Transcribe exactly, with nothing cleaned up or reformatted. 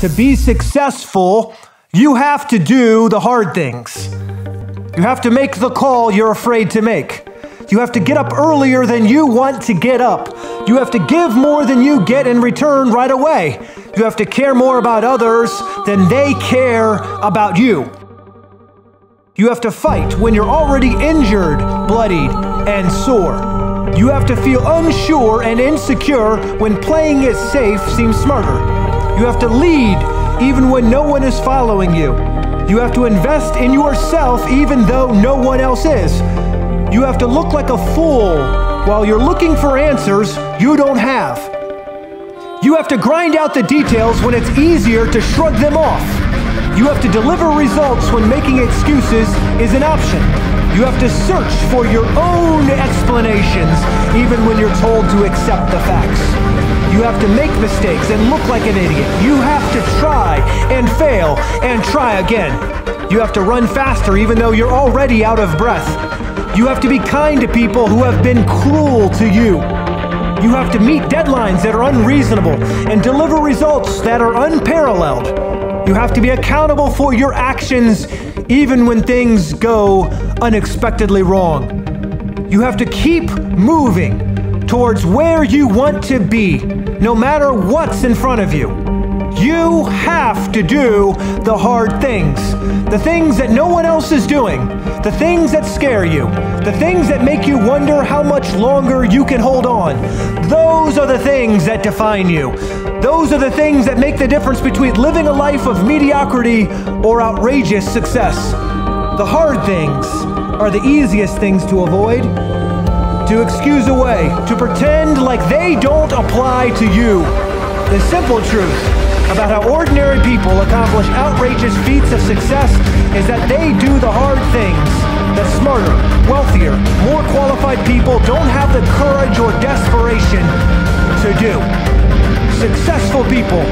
To be successful, you have to do the hard things. You have to make the call you're afraid to make. You have to get up earlier than you want to get up. You have to give more than you get in return right away. You have to care more about others than they care about you. You have to fight when you're already injured, bloodied, and sore. You have to feel unsure and insecure when playing it safe seems smarter. You have to lead even when no one is following you. You have to invest in yourself even though no one else is. You have to look like a fool while you're looking for answers you don't have. You have to grind out the details when it's easier to shrug them off. You have to deliver results when making excuses is an option. You have to search for your own explanations, even when you're told to accept the facts. You have to make mistakes and look like an idiot. You have to try and fail and try again. You have to run faster, even though you're already out of breath. You have to be kind to people who have been cruel to you. You have to meet deadlines that are unreasonable and deliver results that are unparalleled. You have to be accountable for your actions even when things go unexpectedly wrong. You have to keep moving towards where you want to be, no matter what's in front of you. You have to do the hard things, the things that no one else is doing, the things that scare you, the things that make you wonder how much longer you can hold on. Those are the things that define you. Those are the things that make the difference between living a life of mediocrity or outrageous success. The hard things are the easiest things to avoid, to excuse away, to pretend like they don't apply to you. The simple truth about how ordinary people accomplish outrageous feats of success is that they do the hard things that smarter, wealthier, more qualified people don't have the courage or desperation to do. Successful people